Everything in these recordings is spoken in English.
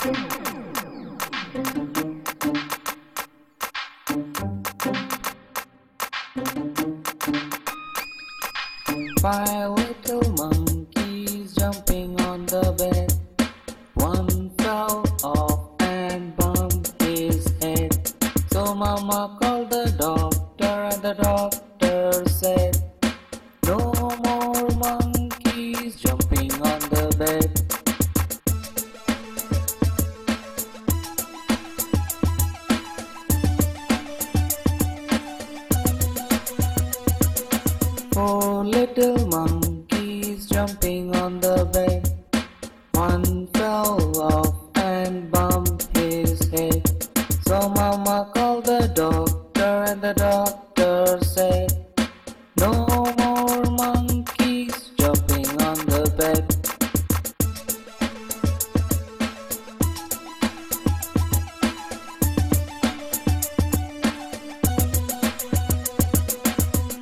Five little monkeys jumping on the bed. One fell off and bumped his head. So Mama called the doctor, and the doctor said, "No more monkeys jumping on the bed." Four little monkeys jumping on the bed. One fell off and bumped his head. So Mama called the doctor, and the doctor said, "No more monkeys jumping on the bed."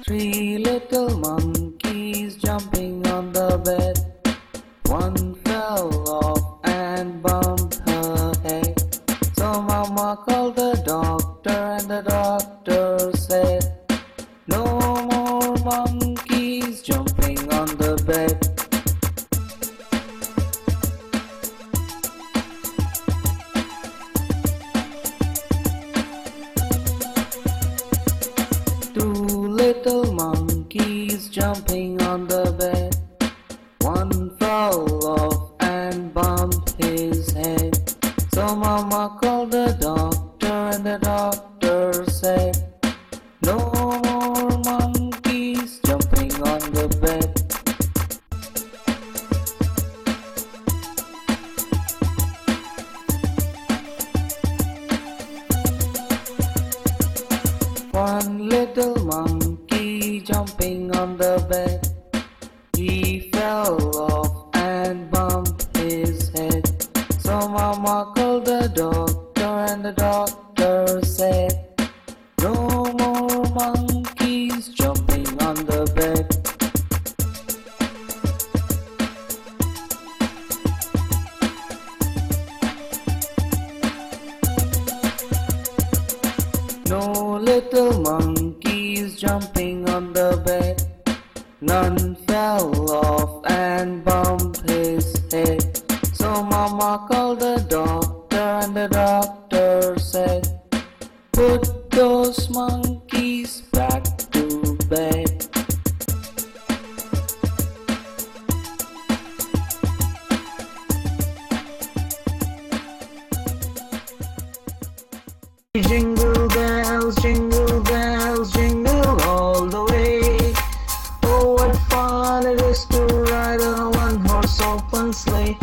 Three little monkeys jumping on the bed. One fell off and bumped her head. So Mama called the doctor, and the doctor said, "No more monkeys jumping on the bed." Little monkeys jumping on the bed. One fell off and bumped his head. So Mama called the doctor, and the doctor said, "No more monkeys jumping on the bed." One little monkey jumping on the bed. He fell off and bumped his head. So Mama called the doctor, and the doctor said, "No more monkeys jumping on the bed." No little monkeys jumping on the bed. None fell off and bumped his head. So Mama called the doctor, and the doctor said, "Put those monkeys back to bed." Jingle bells, jingle bells, jingle all the way. Oh, what fun it is to ride on a one-horse open sleigh.